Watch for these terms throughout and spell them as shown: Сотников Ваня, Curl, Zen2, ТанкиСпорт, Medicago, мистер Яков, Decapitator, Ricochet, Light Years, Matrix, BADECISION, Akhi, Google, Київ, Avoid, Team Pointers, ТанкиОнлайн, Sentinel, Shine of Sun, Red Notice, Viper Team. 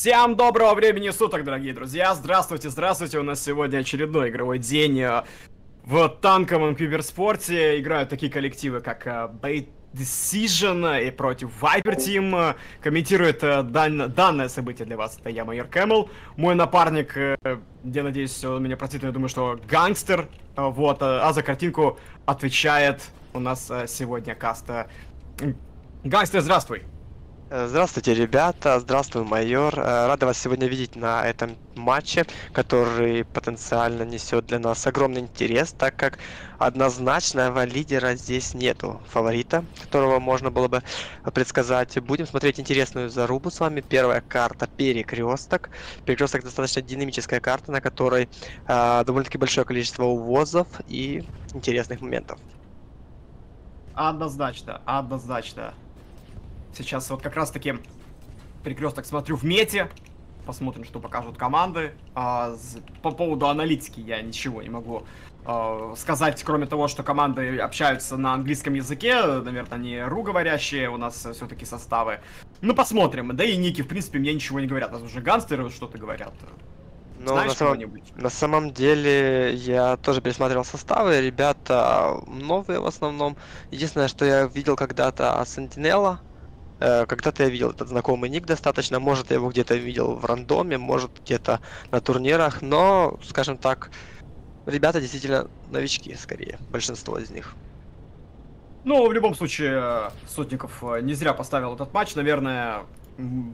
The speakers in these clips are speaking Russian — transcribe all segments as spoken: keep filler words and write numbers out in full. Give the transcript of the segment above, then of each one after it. Всем доброго времени суток, дорогие друзья! Здравствуйте, здравствуйте! У нас сегодня очередной игровой день в танковом киберспорте. Играют такие коллективы, как BADECISION и против Viper Team. Комментирует дан... данное событие для вас. Это я, майор Кэмл. Мой напарник, я надеюсь, он меня простит, но я думаю, что гангстер. Вот. А за картинку отвечает у нас сегодня каста. Гангстер, здравствуй! Здравствуйте, ребята, здравствуй, майор. Рада вас сегодня видеть на этом матче, который потенциально несет для нас огромный интерес, так как однозначного лидера здесь нету, фаворита, которого можно было бы предсказать. Будем смотреть интересную зарубу с вами. Первая карта — перекресток. Перекресток — достаточно динамическая карта, на которой э, довольно-таки большое количество увозов и интересных моментов. Однозначно, однозначно. Сейчас вот как раз-таки перекресток смотрю в мете. Посмотрим, что покажут команды. А, по поводу аналитики я ничего не могу а, сказать, кроме того, что команды общаются на английском языке. Наверное, они руговорящие у нас все-таки составы. Ну, посмотрим. Да и ники, в принципе, мне ничего не говорят. У нас уже гангстеры что-то говорят. Но Знаешь, на, самом, на самом деле я тоже пересматривал составы. Ребята новые в основном. Единственное, что я видел когда-то Sentinel. Когда-то я видел этот знакомый ник достаточно, может, я его где-то видел в рандоме, может, где-то на турнирах, но, скажем так, ребята действительно новички, скорее, большинство из них. Ну, в любом случае, Сотников не зря поставил этот матч, наверное,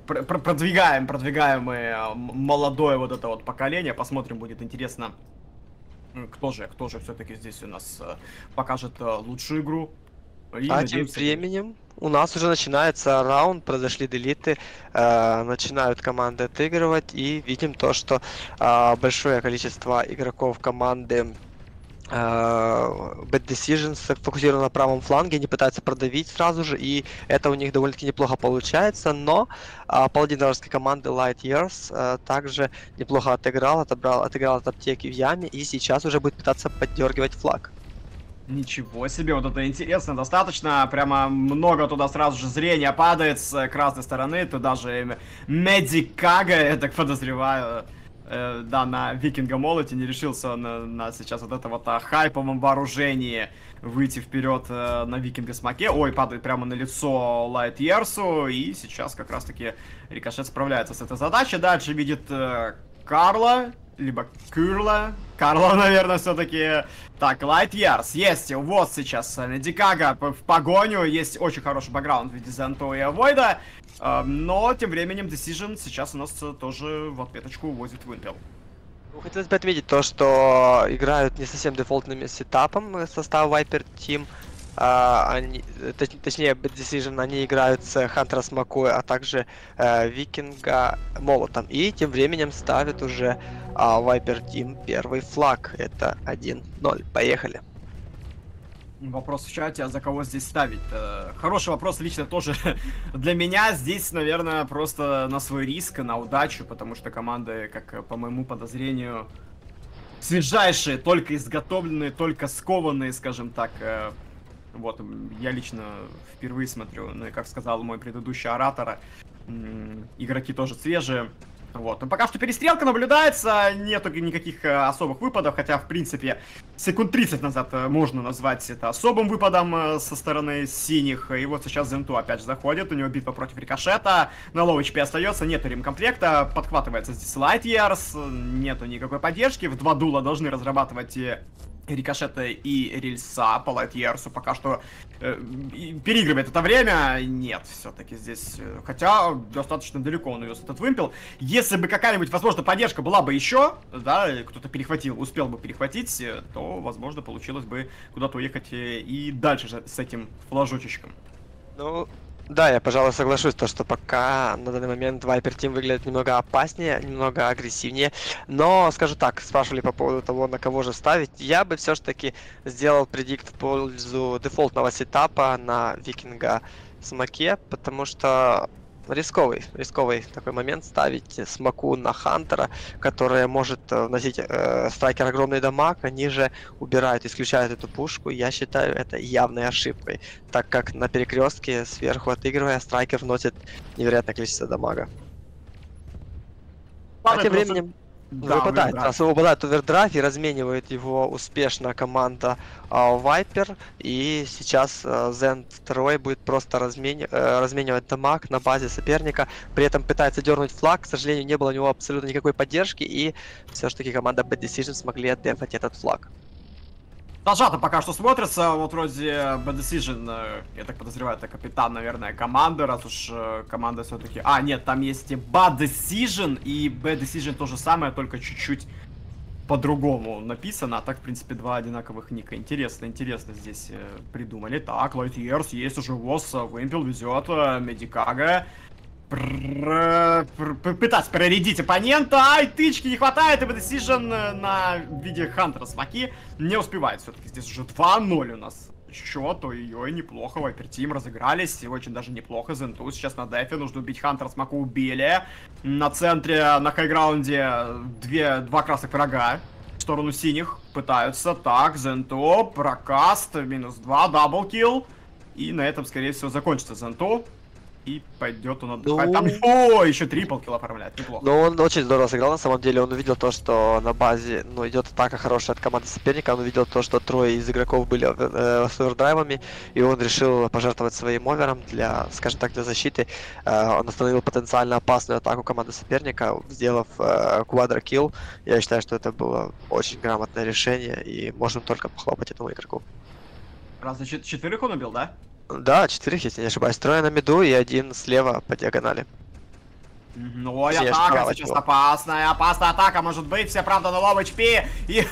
пр пр продвигаем, продвигаем мы молодое вот это вот поколение, посмотрим, будет интересно, кто же, кто же все-таки здесь у нас покажет лучшую игру. И а тем временем у нас уже начинается раунд, произошли делиты, э, начинают команды отыгрывать, и видим то, что э, большое количество игроков команды э, BADECISION фокусировано на правом фланге, они пытаются продавить сразу же, и это у них довольно-таки неплохо получается, но э, паладин вражеской команды Light Years э, также неплохо отыграл, отобрал, отыграл от аптеки в яме, и сейчас уже будет пытаться поддергивать флаг. Ничего себе, вот это интересно, достаточно, прямо много туда сразу же зрения падает с красной стороны, туда же Medicago, я так подозреваю, э, да, на Викинга Молоте не решился на, на сейчас вот это вот о хайповом вооружении выйти вперед э, на Викинга Смоке, ой, падает прямо на лицо Light Years'у, и сейчас как раз-таки Рикошет справляется с этой задачей, дальше видит Карла. Э, Либо Curl, Карла, наверное, все-таки. Так, Light Years, есть, вот сейчас Medicago в погоню, есть очень хороший бэкграунд в виде Zen два и Avoid, э, но тем временем BADECISION сейчас у нас тоже в ответочку увозит Вымпел. Хотелось бы отметить то, что играют не совсем дефолтным сетапом состав Viper Team. Uh, они, точ, точнее, BADECISION, они играют с Хантера Смокой, а также uh, Викинга Молотом. И тем временем ставят уже uh, Viper Team первый флаг. Это один ноль. Поехали. Вопрос в чате, а за кого здесь ставить? Uh, хороший вопрос лично тоже для меня. Здесь, наверное, просто на свой риск, на удачу, потому что команды, как по моему подозрению, свежайшие, только изготовленные, только скованные, скажем так, uh, вот, я лично впервые смотрю, ну и как сказал мой предыдущий оратор, игроки тоже свежие. Вот, и пока что перестрелка наблюдается, нету никаких особых выпадов, хотя, в принципе, секунд тридцать назад можно назвать это особым выпадом со стороны синих. И вот сейчас Zen два опять же заходит, у него битва против Рикошета, на лоу эйч пи остается, нету ремкомплекта, подхватывается здесь Light Years, нету никакой поддержки, в два дула должны разрабатывать Рикошета и рельса по Light Years'у пока что э, переигрывает это время. Нет, все-таки здесь, хотя достаточно далеко он увез этот вымпел. Если бы какая-нибудь, возможно, поддержка была бы еще, да, кто-то перехватил, успел бы перехватить, то, возможно, получилось бы куда-то уехать и дальше с этим флажочечком. Ну, да, я, пожалуй, соглашусь, то, что пока на данный момент Viper Team выглядит немного опаснее, немного агрессивнее. Но, скажу так, спрашивали по поводу того, на кого же ставить. Я бы все же таки сделал предикт в пользу дефолтного сетапа на Викинга Смоке, потому что рисковый, рисковый такой момент ставить Смоку на Хантера, которая может вносить э, страйкер огромный дамаг, они же убирают, исключают эту пушку, я считаю это явной ошибкой, так как на перекрестке сверху отыгрывая, страйкер вносит невероятное количество дамага. А тем временем да, выпадает, раз выпадает овердрайв и разменивает его успешно команда uh, Viper. И сейчас uh, Zen два будет просто размен... uh, разменивать дамаг на базе соперника. При этом пытается дернуть флаг, к сожалению, не было у него абсолютно никакой поддержки. И все же таки команда BADECISION смогли отдефать этот флаг. Зажато пока что смотрится, вот вроде BADECISION, я так подозреваю, это капитан, наверное, команды, раз уж команда все-таки... А, нет, там есть и BADECISION, и BADECISION то же самое, только чуть-чуть по-другому написано, а так, в принципе, два одинаковых ника. Интересно, интересно здесь придумали. Так, Light Years есть уже ВОЗ, Вимпел везет, Medicago. Пытаться прорядить оппонента, ай, тычки не хватает, и BADECISION на виде Хантера смоки не успевает. Все-таки здесь уже два ноль у нас счет, ой-ой, неплохо, Viper Team разыгрались, и очень даже неплохо, Zen два сейчас на дефе, нужно убить Хантера, смоку убили. На центре, на хайграунде две, два красных врага, в сторону синих пытаются, так, Zen два, прокаст, минус два, даблкилл, и на этом, скорее всего, закончится Zen два. И пойдет он отдыхать. Ну... Там... О, еще трипл килл оформляет. Неплохо. Ну, он очень здорово сыграл, на самом деле. Он увидел то, что на базе ну, идет атака хорошая от команды соперника. Он увидел то, что трое из игроков были э, с овердрайвами. И он решил пожертвовать своим овером для, скажем так, для защиты. Э, он остановил потенциально опасную атаку команды соперника, сделав э, квадрокилл. Я считаю, что это было очень грамотное решение. И можем только похлопать этому игроку. Раз за чет четверых он убил, да? Да, четырех, если не ошибаюсь, трое на миду и один слева по диагонали. Ну, атака сейчас опасная, опасная атака, может быть, все правда на лоу эйч пи. И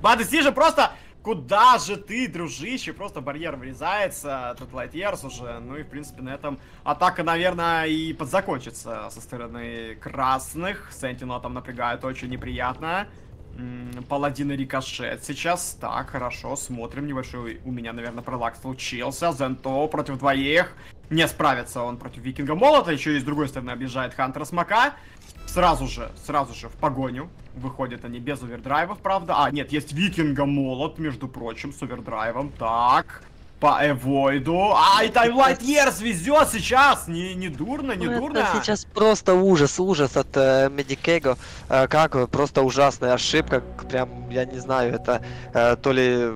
BADECISION просто... Куда же ты, дружище? Просто барьер вырезается, тут Light Years уже. Ну и, в принципе, на этом атака, наверное, и подзакончится со стороны красных. Sentinel там напрягает очень неприятно. Паладин и Рикошет сейчас. Так, хорошо, смотрим. Небольшой у меня, наверное, пролаг случился. Zen два против двоих. Не справится он против Викинга Молота. Еще и с другой стороны объезжает Хантера Смока. Сразу же, сразу же в погоню. Выходят они без овердрайвов, правда. А, нет, есть Викинга Молот, между прочим, с овердрайвом. Так, по эвойду. А, и Light Years везет сейчас. Не, не дурно, не ну, дурно. Это сейчас просто ужас, ужас от э, Medicago. Э, как просто ужасная ошибка. Прям, я не знаю, это э, то ли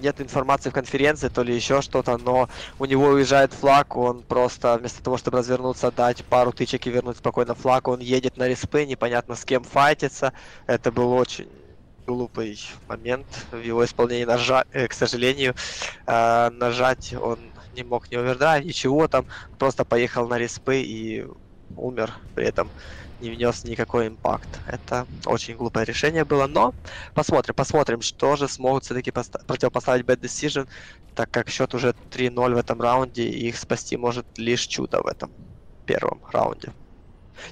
нет информации в конференции, то ли еще что-то, но у него уезжает флаг, он просто вместо того, чтобы развернуться, дать пару тычек и вернуть спокойно флаг, он едет на респы, непонятно с кем файтится. Это был очень... глупый момент в его исполнении, нажа... э, к сожалению, э, нажать он не мог не овердрайв, ничего там, просто поехал на респы и умер, при этом не внес никакой импакт. Это очень глупое решение было, но посмотрим, посмотрим, что же смогут все-таки поста... противопоставить BADECISION, так как счет уже три ноль в этом раунде, и их спасти может лишь чудо в этом первом раунде.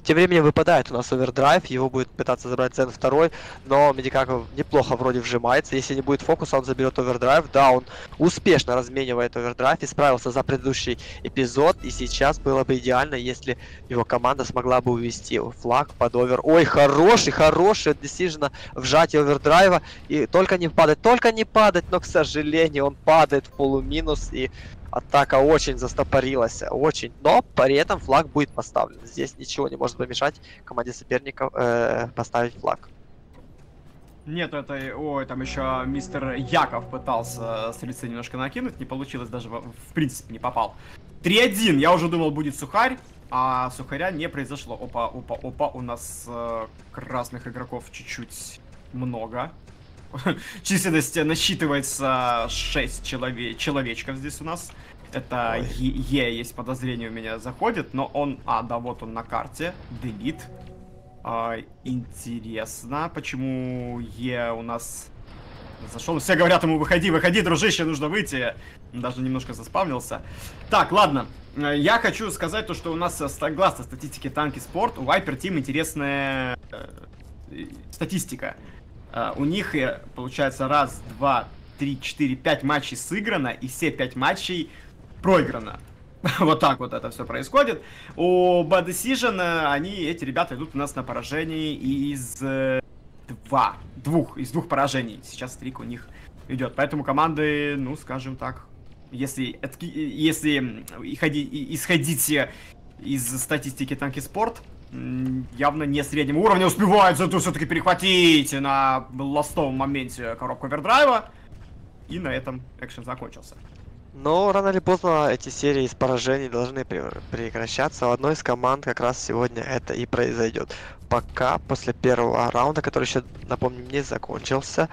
Тем временем выпадает у нас овердрайв, его будет пытаться забрать Zen два, но Medicago неплохо вроде вжимается. Если не будет фокуса, он заберет овердрайв. Да, он успешно разменивает овердрайв и справился за предыдущий эпизод. И сейчас было бы идеально, если его команда смогла бы увести флаг под овер. Ой, хороший, хороший от BADECISION вжатие овердрайва. И только не падать, только не падать, но, к сожалению, он падает в полуминус и... Атака очень застопорилась, очень, но при этом флаг будет поставлен. Здесь ничего не может помешать команде соперников э, поставить флаг. Нет, это... Ой, там еще мистер Яков пытался с лица немножко накинуть, не получилось, даже в, в принципе не попал. три один, я уже думал будет сухарь, а сухаря не произошло. Опа, опа, опа, у нас э, красных игроков чуть-чуть много. Численность насчитывается шесть человек, человечков здесь у нас. Это Е, есть подозрение у меня, заходит, но он... А, да, вот он на карте. Делит. А, интересно, почему Е у нас зашел. Все говорят ему, выходи, выходи, дружище, нужно выйти. Даже немножко заспавнился. Так, ладно. Я хочу сказать то, что у нас, согласно статистике Танки Спорт, у Viper Team интересная э, статистика. Uh, у них, получается, раз, два, три, четыре, пять матчей сыграно, и все пять матчей проиграно. Вот так вот это все происходит. У BADECISION они, эти ребята, идут у нас на поражении из э, два, двух, из двух поражений. Сейчас стрик у них идет. Поэтому команды, ну, скажем так, если, если исходить из статистики Танки Спорт, явно не среднего уровня. Успевает зато все-таки перехватить на ластовом моменте коробку овердрайва. И на этом экшен закончился. Но рано или поздно эти серии из поражений должны прекращаться. В одной из команд как раз сегодня это и произойдет. Пока после первого раунда, который еще, напомню, не закончился,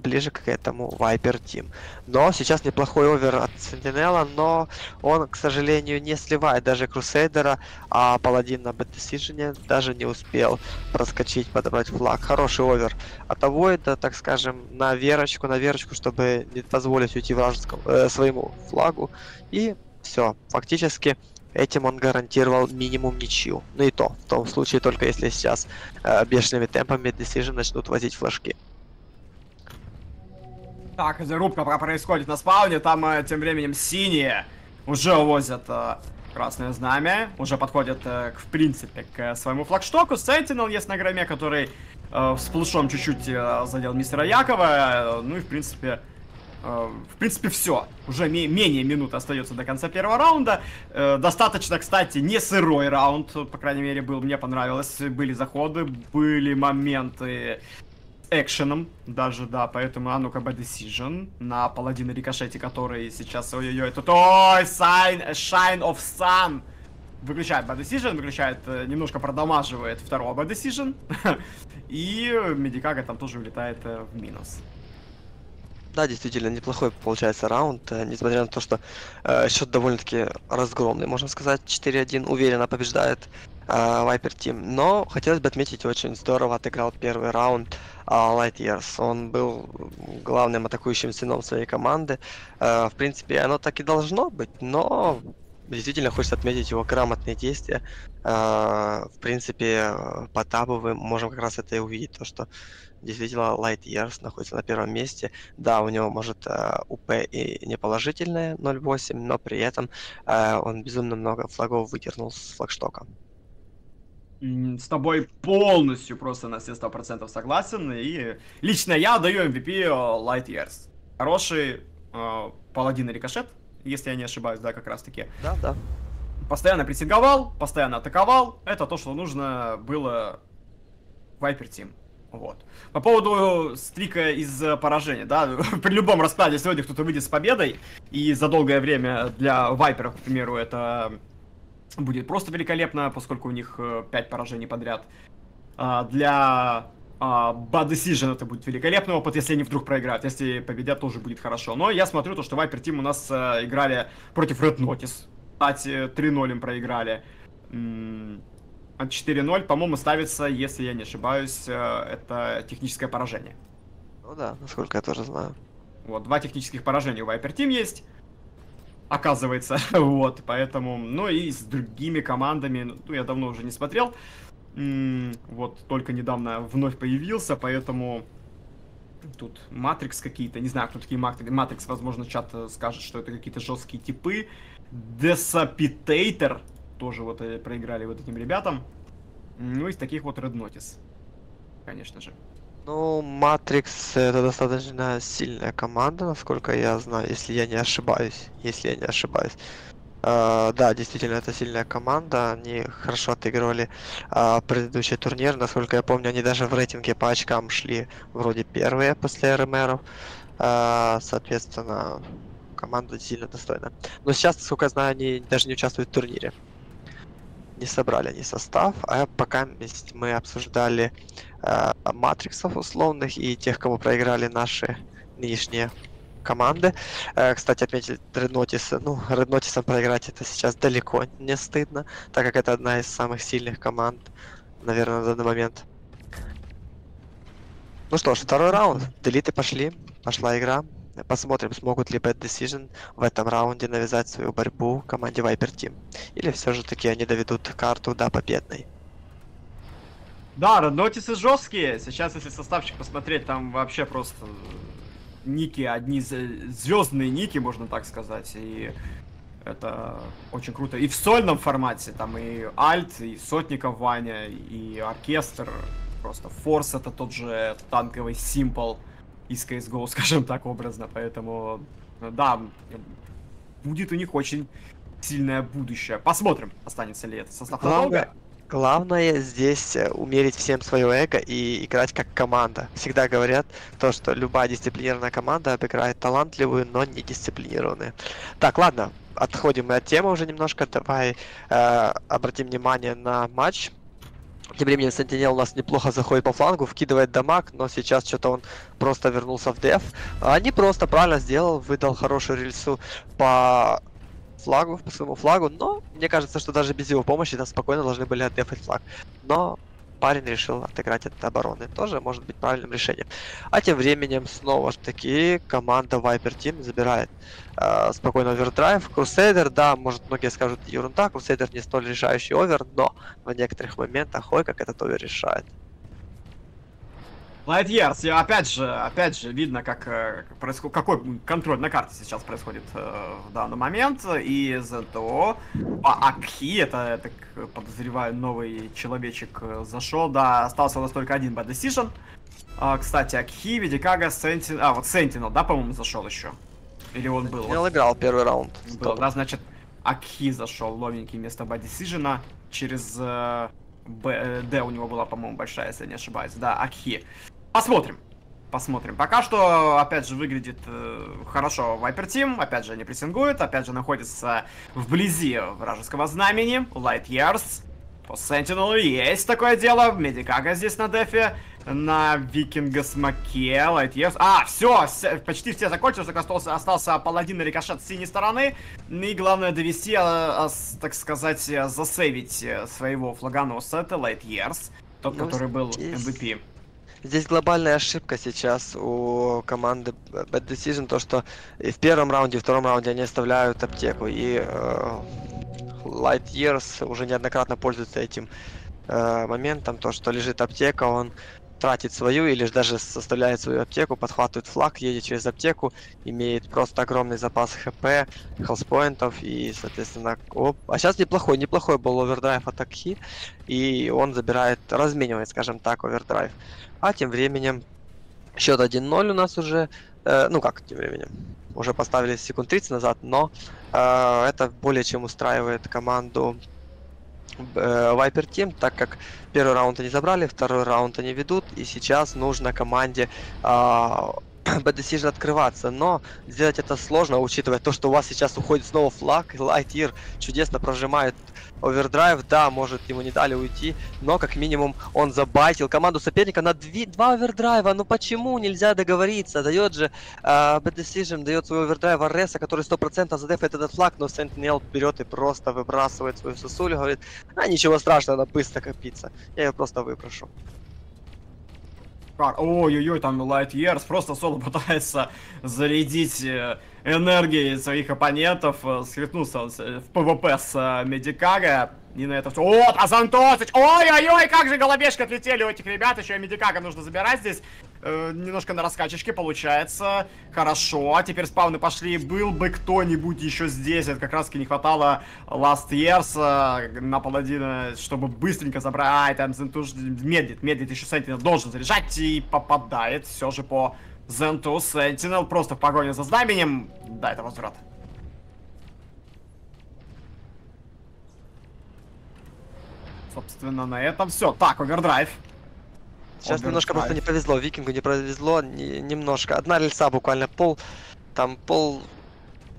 ближе к этому Viper Team. Но сейчас неплохой овер от Сентинела, но он, к сожалению, не сливает даже Крусейдера, а Паладин на бэдесижене даже не успел проскочить, подобрать флаг. Хороший овер от Авойда, так скажем, на верочку, на верочку, чтобы не позволить уйти вражескому, э, своему флагу. И все, фактически... Этим он гарантировал минимум ничью. Ну и то, в том случае, только если сейчас э, бешеными темпами Decision начнут возить флажки. Так, зарубка происходит на спауне, там э, тем временем синие уже увозят э, красное знамя, уже подходят, э, к, в принципе, к своему флагштоку. Sentinel есть на громе, который э, всплышом чуть-чуть э, задел мистера Якова, э, ну и в принципе... В принципе, все. Уже менее минуты остается до конца первого раунда. Достаточно, кстати, не сырой раунд. По крайней мере, был, мне понравилось. Были заходы, были моменты экшеном даже, да. Поэтому, а ну-ка, BADECISION на паладина Рикошете, который сейчас... Ой-ой-ой, тут... Ой, Shine of Sun! Выключает BADECISION, выключает, немножко продамаживает второго BADECISION. И Medicago там тоже улетает в минус. Да, действительно, неплохой получается раунд, несмотря на то, что э, счет довольно-таки разгромный, можно сказать, четыре один уверенно побеждает э, Viper Team. Но хотелось бы отметить, очень здорово отыграл первый раунд э, Light Years. Он был главным атакующим сыном своей команды. Э, в принципе, оно так и должно быть, но действительно хочется отметить его грамотные действия. Э, в принципе, по табу мы можем как раз это и увидеть, то, что... Действительно, Light Years находится на первом месте. Да, у него, может, УП и неположительное ноль восемь, но при этом он безумно много флагов выдернул с флагштока. С тобой полностью просто на все сто процентов согласен. И лично я даю эм ви пи Light Years. Хороший э, паладин Рикошет, если я не ошибаюсь, да, как раз таки. Да, да. Постоянно прессинговал, постоянно атаковал. Это то, что нужно было Viper Team. Вот. По поводу стрика из поражения, да, при любом раскладе сегодня кто-то выйдет с победой, и за долгое время для Вайперов, к примеру, это будет просто великолепно, поскольку у них пять поражений подряд. А для а, BADECISION это будет великолепный опыт, если они вдруг проиграют, если победят, тоже будет хорошо. Но я смотрю то, что Viper Team у нас а, играли против Red Notice, кстати, три ноль им проиграли. От четыре ноль, по-моему, ставится, если я не ошибаюсь, это техническое поражение. Ну да, насколько я тоже знаю. Вот, два технических поражения у Viper Team есть, оказывается, вот, поэтому, ну и с другими командами, ну, я давно уже не смотрел, вот, только недавно вновь появился, поэтому тут Matrix какие-то, не знаю, кто такие Matrix, возможно, чат скажет, что это какие-то жесткие типы, Decapitator. Тоже вот проиграли вот этим ребятам. Ну, из таких вот Red Notice, конечно же. Ну, Matrix это достаточно сильная команда, насколько я знаю, если я не ошибаюсь. Если я не ошибаюсь. Uh, да, действительно, это сильная команда. Они хорошо отыгрывали uh, предыдущий турнир. Насколько я помню, они даже в рейтинге по очкам шли вроде первые после РМРов. Uh, соответственно, команда сильно достойна. Но сейчас, насколько я знаю, они даже не участвуют в турнире. Не собрали они состав, а пока мы обсуждали э, матриксов условных и тех, кому проиграли наши нынешние команды. Э, кстати, отметили Red Notice. Ну, Red Notice проиграть это сейчас далеко не стыдно, так как это одна из самых сильных команд, наверное, на данный момент. Ну что ж, второй раунд. Делиты пошли, пошла игра. Посмотрим, смогут ли BADECISION в этом раунде навязать свою борьбу команде Viper Team. Или все же таки они доведут карту до победной. Да, Red Notice жесткие. Сейчас, если составчик посмотреть, там вообще просто ники, одни звездные ники, можно так сказать. И это очень круто. И в сольном формате, там и Альт, и Сотников Ваня, и оркестр. Просто Форс, это тот же танковый симпл из си эс го, скажем так, образно, поэтому, да, будет у них очень сильное будущее. Посмотрим, останется ли это состав надолго. Главное здесь умерить всем свое эго и играть как команда. Всегда говорят то, что любая дисциплинированная команда обыграет талантливую, но не дисциплинированную. Так, ладно, отходим мы от темы уже немножко. Давай э, обратим внимание на матч. Тем временем Sentinel у нас неплохо заходит по флангу, вкидывает дамаг, но сейчас что-то он просто вернулся в деф. А не просто, правильно сделал, выдал хорошую рельсу по... флагу, по своему флагу, но мне кажется, что даже без его помощи там спокойно должны были отдефать флаг. Но парень решил отыграть от обороны. Тоже может быть правильным решением. А тем временем снова же таки команда Viper Team забирает э, спокойно овердрайв. Crusader, да, может многие скажут ерунда, Crusader не столь решающий овер, но в некоторых моментах, ой, как этот овер решает. Light Years, опять же, опять же, видно, как происходит, какой контроль на карте сейчас происходит э, в данный момент. И Zen два по Акхи, это, я так подозреваю, новый человечек зашел, да, остался у нас только один BADECISION. А, кстати, Акхи, Medicago, Sentinel, а вот Sentinel, да, по-моему, зашел еще. Или он был? Я играл первый раунд. Был, да, значит, Акхи зашел, новенький, вместо BADECISION через э, Б, Д у него была, по-моему, большая, если я не ошибаюсь, да, Акхи. Посмотрим. Посмотрим. Пока что, опять же, выглядит э, хорошо Viper Team. Опять же, они прессингуют. Опять же, находится вблизи вражеского знамени. Light Years. По Sentinel есть такое дело. Medicago здесь на дефе. На Викинга смоке. Light Years. А, все, все почти все закончились. Только остался, остался паладин и рикошет с синей стороны. И главное довести, а, а, так сказать, засейвить своего флагоноса. Это Light Years. Тот, ну, который был эм ви пи. Здесь глобальная ошибка сейчас у команды BADECISION, то что и в первом раунде, и в втором раунде они оставляют аптеку, и э, Light Years уже неоднократно пользуется этим э, моментом, то что лежит аптека, он тратит свою или даже составляет свою аптеку, подхватывает флаг, едет через аптеку, имеет просто огромный запас хп, хелспоинтов и, соответственно, оп. А сейчас неплохой, неплохой был овердрайв от Акхи, и он забирает, разменивает, скажем так, овердрайв. А тем временем счет один ноль у нас уже, э, ну как тем временем, уже поставили секунд тридцать назад, но э, это более чем устраивает команду Viper Team, так как первый раунд они забрали, второй раунд они ведут, и сейчас нужно команде uh, BADECISION открываться, но сделать это сложно, учитывая то, что у вас сейчас уходит снова флаг, Light Year чудесно прожимает овердрайв, да, может ему не дали уйти, но как минимум он забайтил команду соперника на два овердрайва, ну почему нельзя договориться, дает же uh, BADECISION, дает свой овердрайв Ареса, который сто процентов задефает этот флаг, но Sentinel берет и просто выбрасывает свою сосулю, говорит, а ничего страшного, она быстро копится, я ее просто выброшу. Ой-ой-ой, там Light Years просто соло пытается зарядить энергией своих оппонентов. Скрипнулся он в ПВП с Medicago. И на это все. О, Азантосыч! Ой-ой-ой, как же голубешки отлетели у этих ребят. Еще и Medicago нужно забирать здесь. Э, немножко на раскачечке получается. Хорошо. Теперь спауны пошли. Был бы кто-нибудь еще здесь. Это как раз таки не хватало Last Years на паладина, чтобы быстренько забрать. Ай, там Zen два медлит. Медлит еще Sentinel. Должен заряжать и попадает все же по Zen два. Sentinel просто в погоне за знаменем. Да, это возврат. Собственно, на этом все. Так, овердрайв. Сейчас овердрайв. Немножко просто не повезло. Викингу не повезло. Не, немножко. Одна рельса буквально пол. Там пол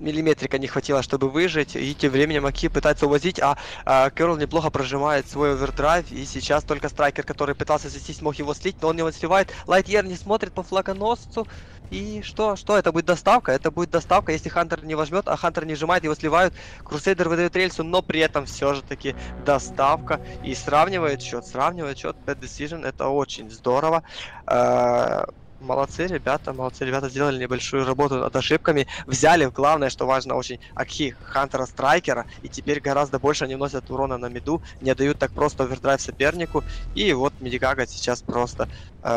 миллиметрика не хватило, чтобы выжить. И тем временем Акхи пытается увозить. А, а Curl неплохо прожимает свой овердрайв. И сейчас только страйкер, который пытался свести, смог его слить, но он его сливает. Light Year не смотрит по флагоносцу. И что? Что? Это будет доставка? Это будет доставка, если Хантер не возьмет, а Хантер не сжимает, его сливают. Crusader выдает рельсу, но при этом все же таки доставка. И сравнивает счет, сравнивает счет BADECISION. Это очень здорово. Э-э- молодцы ребята, молодцы ребята, сделали небольшую работу над ошибками. Взяли, главное, что важно очень, Акхи, Хантера, Страйкера. И теперь гораздо больше они носят урона на миду, не дают так просто овердрайв сопернику. И вот Medicago сейчас просто...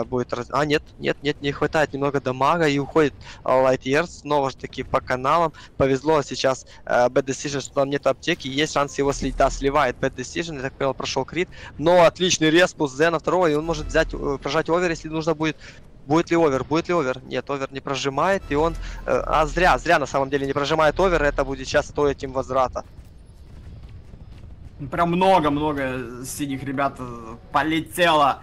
будет раз... А, нет, нет, нет, не хватает немного дамага и уходит Light Years снова же таки по каналам. Повезло сейчас uh, BADECISION, что там нет аптеки, есть шанс его слить. Да, сливает BADECISION, я так понял, прошел крит, но отличный рез плюс Зена второго, и он может взять, прожать овер, если нужно будет. Будет ли овер, будет ли овер? Нет, овер не прожимает, и он... А зря, зря на самом деле не прожимает овер, это будет сейчас стоить им возврата. Прям много-много синих ребят полетело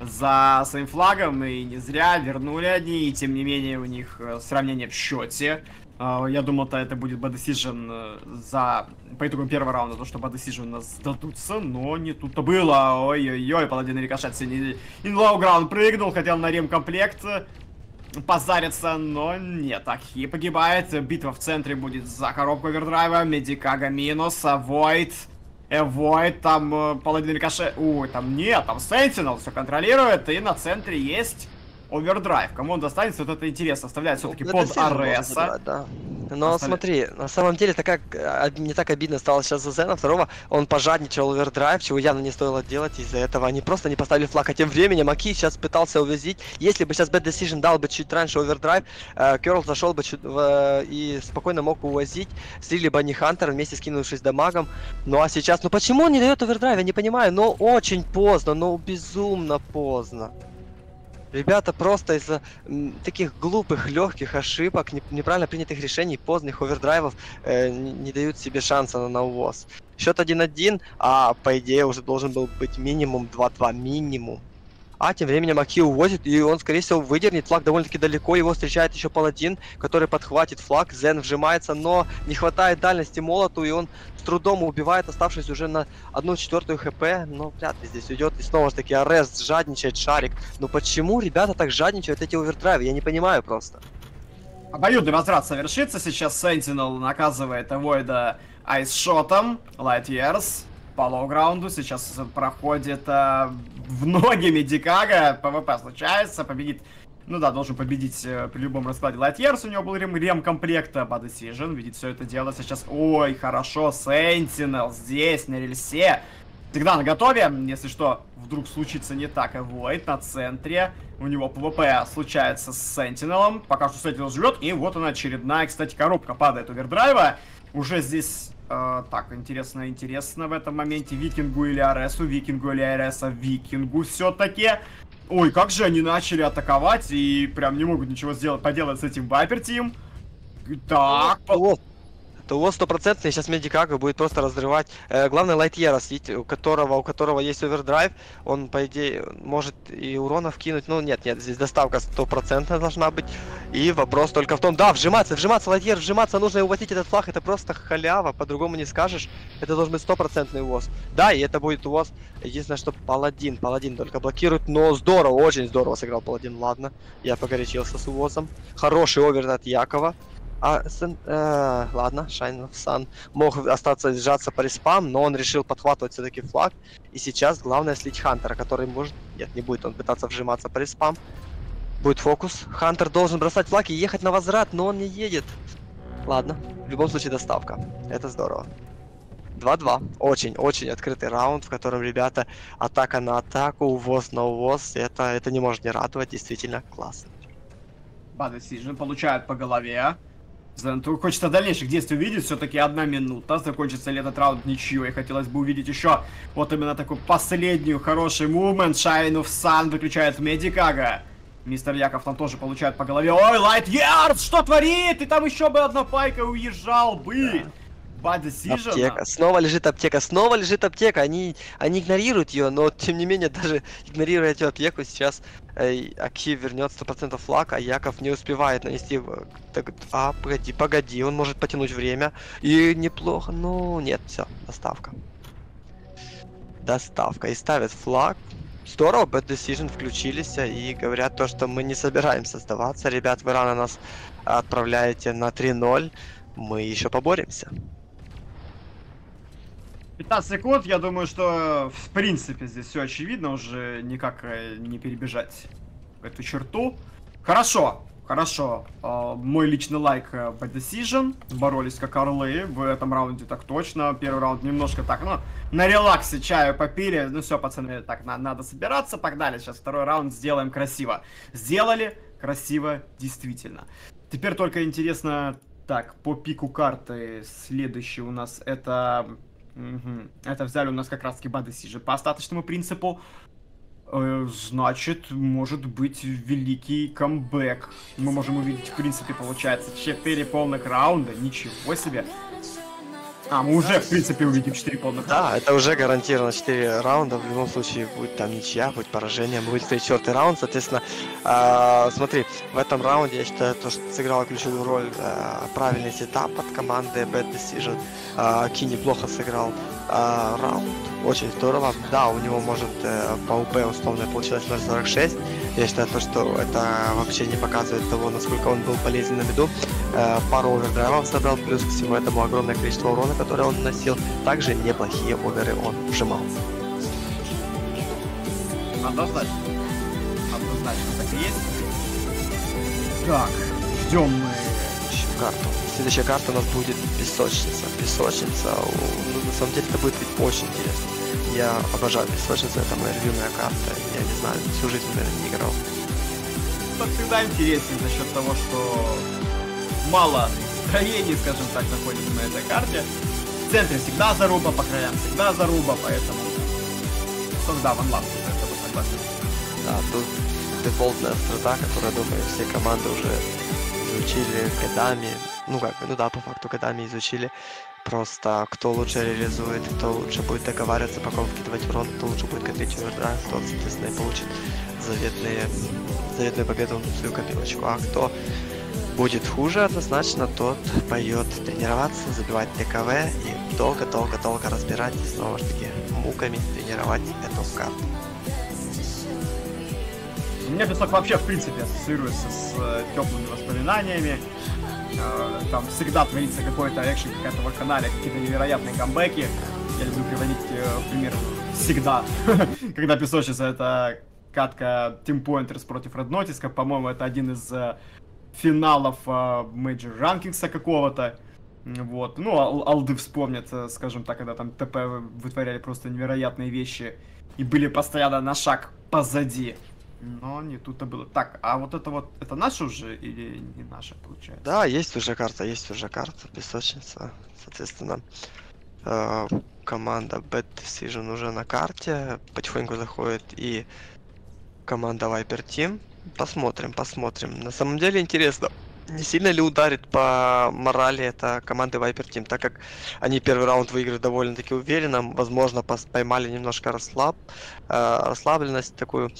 за своим флагом, и не зря вернули они, и тем не менее у них сравнение в счете. Я думал-то это будет BADECISION за... по итогу первого раунда, то что BADECISION сдадутся, но не тут-то было. Ой-ой-ой, паладин Рикошет сегодня in low ground прыгнул, хотел на ремкомплект позариться, но нет, Акхи погибает. Битва в центре будет за коробку овердрайва, Medicago минус, Avoid... Avoid, там э, паладин Рикошет... Ой, там нет, там Sentinel все контролирует, и на центре есть овердрайв. Кому он достанется, вот это интересно, оставляет все-таки ну, под АРС. Да. Но Остали... смотри, на самом деле, так как не так обидно стало сейчас за Зена, второго, он пожадничал овердрайв, чего явно не стоило делать, из-за этого они просто не поставили флаг. А тем временем Акхи сейчас пытался увезить, если бы сейчас BADECISION дал бы чуть раньше овердрайв, Curl зашел бы чуть, э, и спокойно мог увозить, стрили бы они Хантер вместе скинувшись дамагом. Ну а сейчас, ну почему он не дает овердрайв, я не понимаю, но очень поздно, но безумно поздно. Ребята просто из-за таких глупых, легких ошибок, неправильно принятых решений, поздних овердрайвов э, не, не дают себе шанса на, на увоз. Счет один-один, а по идее уже должен был быть минимум два-два, минимум. А тем временем Акхи увозит, и он скорее всего выдернет флаг довольно-таки далеко, его встречает еще паладин, который подхватит флаг, Зен вжимается, но не хватает дальности молоту, и он с трудом убивает, оставшись уже на одну четвертую хп, но вряд ли здесь уйдет, и снова же таки Арест жадничает, Шарик. Но почему ребята так жадничают эти овердрайвы, я не понимаю просто. Обоюдный возврат совершится, сейчас Sentinel наказывает Авойда айсшотом, Light Years по лоу-граунду, сейчас проходит а, в ноги Medicago, ПВП случается, победит, ну да, должен победить а, при любом раскладе Light Years, у него был рем, рем комплекта, BADECISION видит все это дело сейчас, ой, хорошо, Sentinel здесь, на рельсе, всегда наготове, если что, вдруг случится не так, Avoid на центре, у него ПВП случается с Sentinel, пока что Sentinel живет, и вот она очередная, кстати, коробка падает овердрайва, уже здесь... Uh, так, интересно, интересно в этом моменте Викингу или Аресу, Викингу или Аресу, Викингу все-таки. Ой, как же они начали атаковать и прям не могут ничего сделать, поделать с этим Viper Team. Так, по... то стопроцентный, сейчас Medicago будет просто разрывать. Э, главное, Light Years, у которого, у которого есть овердрайв, он, по идее, может и урона вкинуть. Ну, нет, нет, здесь доставка стопроцентная должна быть. И вопрос только в том, да, вжиматься, вжиматься, Light Years, вжиматься, нужно увозить этот флаг, это просто халява, по-другому не скажешь. Это должен быть стопроцентный увоз. Да, и это будет увоз, единственное, что паладин, паладин только блокирует, но здорово, очень здорово сыграл паладин, ладно, я погорячился с увозом. Хороший овер от Якова. А, э, ладно, Shine of Sun мог остаться сжаться по респам, но он решил подхватывать все-таки флаг. И сейчас главное слить Хантера, который может... Нет, не будет он пытаться вжиматься по респам. Будет фокус. Хантер должен бросать флаг и ехать на возврат, но он не едет. Ладно, в любом случае доставка. Это здорово. два-два. Очень-очень открытый раунд, в котором, ребята, атака на атаку, увоз на увоз. Это, это не может не радовать, действительно классно. BADECISION получает по голове. Zen два хочется дальнейших действий увидеть, все-таки одна минута, закончится ли этот раунд ничьей, хотелось бы увидеть еще вот именно такой последний хороший мувмент, Shine of Sun выключает Medicago, мистер Яков там тоже получает по голове, ой, Light Years, что творит, и там еще бы одна пайка уезжал бы. Аптека. Снова лежит аптека, снова лежит аптека, они, они игнорируют ее, но тем не менее, даже игнорируя эту аптеку, сейчас э, Акхи вернет сто процентов флаг, а Яков не успевает нанести, так, а, погоди, погоди, он может потянуть время, и неплохо, ну, нет, все, доставка. Доставка, и ставят флаг. Здорово, BADECISION включились и говорят то, что мы не собираемся сдаваться, ребят, вы рано нас отправляете на три-ноль, мы еще поборемся. пятнадцать секунд, я думаю, что в принципе здесь все очевидно, уже никак не перебежать эту черту. Хорошо, хорошо, мой личный лайк BADECISION, боролись как орлы, в этом раунде так точно, первый раунд немножко так, ну, на релаксе чаю попили, ну все, пацаны, так, на надо собираться, погнали, сейчас второй раунд сделаем красиво. Сделали красиво, действительно. Теперь только интересно, так, по пику карты следующий у нас это... Угу. Это взяли у нас как раз таки BADECISION по остаточному принципу. Э, значит, может быть великий камбэк. Мы можем увидеть, в принципе, получается, четыре полных раунда. Ничего себе. А, мы уже, в принципе, увидим четыре полных. Да, это уже гарантированно четыре раунда. В любом случае, будет там ничья, будет поражение, будет четвертый раунд. Соответственно, э, смотри, в этом раунде, я считаю, то, что сыграла ключевую роль э, правильный сетап от команды BADECISION. Акhi неплохо сыграл э, раунд, очень здорово. Да, у него, может, э, по УП условно получилось ноль сорок шесть. Я считаю, то, что это вообще не показывает того, насколько он был полезен на виду. Э, пару овердрайвов собрал, плюс к всему этому огромное количество урона, которые он наносил. Также неплохие оверы он вжимал. Однозначно. Однозначно так и есть. Так, ждем мы карту. Следующая карта у нас будет песочница. Песочница, ну, на самом деле, это будет очень интересно. Я обожаю песочницу, это моя любимая карта. Я не знаю, всю жизнь, наверное, не играл. Он всегда интересен за счет того, что мало строений, скажем так, находится на этой карте. В центре всегда заруба, по краям всегда заруба, поэтому... Да, ванлап, это вот согласен. Да, тут дефолтная страта, которая, думаю, все команды уже изучили годами, ну как бы, ну да, по факту годами изучили, просто кто лучше реализует, кто лучше будет договариваться, по кому вкидывать урон, кто лучше будет котлить овердрайв, тот, соответственно, и получит заветные, заветную победу в свою копилочку, а кто будет хуже, однозначно, тот пойдет тренироваться, забивать ТКВ и долго-долго-долго разбирать и снова же таки муками тренировать эту карту. У меня песок вообще, в принципе, ассоциируется с э, теплыми воспоминаниями. Э, там всегда творится какой-то экшен, какая-то вакханалия, какие-то невероятные камбэки. Я люблю приводить э, в пример всегда, когда песочница — это катка Team Pointers против Red Notice. По-моему, это один из э, финалов э, Major Rankings какого-то. Вот. Ну, ал алды вспомнят, э, скажем так, когда там ТП вытворяли просто невероятные вещи и были постоянно на шаг позади. Но не тут-то было. Так, а вот это вот, это наша уже или не наша получается? Да, есть уже карта, есть уже карта, песочница. Соответственно, э, команда BADECISION уже на карте, потихоньку заходит и команда Viper Team. Посмотрим, посмотрим. На самом деле интересно, не сильно ли ударит по морали это команды Viper Team, так как они первый раунд выиграли довольно-таки уверенно, возможно, поймали немножко расслаб, э, расслабленность такую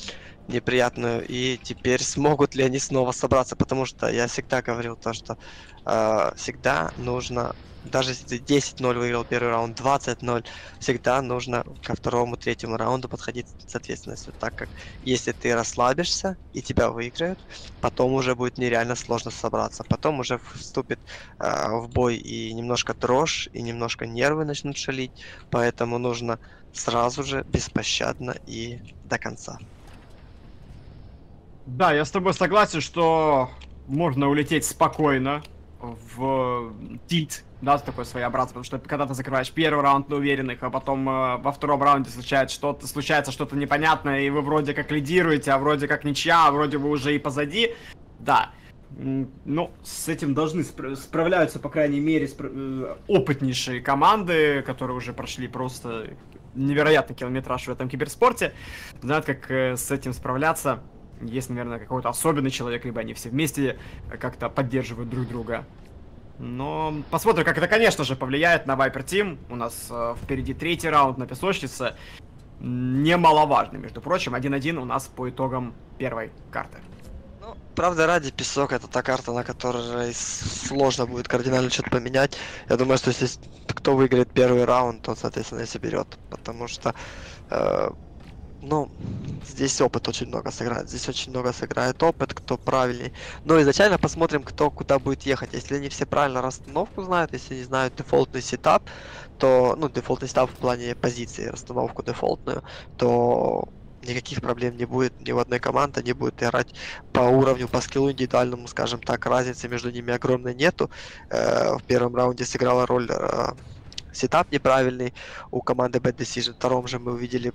неприятную, и теперь смогут ли они снова собраться, потому что я всегда говорил то, что э, всегда нужно, даже если десять ноль выиграл первый раунд, двадцать ноль, всегда нужно ко второму, третьему раунду подходить с ответственностью, так как если ты расслабишься и тебя выиграют, потом уже будет нереально сложно собраться, потом уже вступит э, в бой и немножко дрожь, и немножко нервы начнут шалить, поэтому нужно сразу же, беспощадно и до конца. Да, я с тобой согласен, что можно улететь спокойно в тильт, да, такой своеобразный, потому что когда ты закрываешь первый раунд на уверенных, а потом э, во втором раунде случается что-то, случается что-то непонятное, и вы вроде как лидируете, а вроде как ничья, а вроде вы уже и позади, да. Ну, с этим должны спр справляются, по крайней мере, опытнейшие команды, которые уже прошли просто невероятный километраж в этом киберспорте, знают, как э, с этим справляться. Есть, наверное, какой-то особенный человек, либо они все вместе как-то поддерживают друг друга. Но посмотрим, как это, конечно же, повлияет на Viper Team. У нас э, впереди третий раунд на песочнице. Немаловажный, между прочим. один один у нас по итогам первой карты. Ну, правда, ради, песок — это та карта, на которой сложно будет кардинально что-то поменять. Я думаю, что если кто выиграет первый раунд, тот, соответственно, и соберет. Потому что... Э, Ну, здесь опыт очень много сыграет, здесь очень много сыграет опыт, кто правильный. Но изначально посмотрим, кто куда будет ехать. Если они все правильно расстановку знают, если не знают дефолтный сетап, то, ну, дефолтный сетап в плане позиции, расстановку дефолтную, то никаких проблем не будет, ни в одной команде не будет играть по уровню, по скиллу индивидуальному, скажем так, разницы между ними огромной нету. Э, в первом раунде сыграла роль э, сетап неправильный у команды BADECISION, в втором же мы увидели...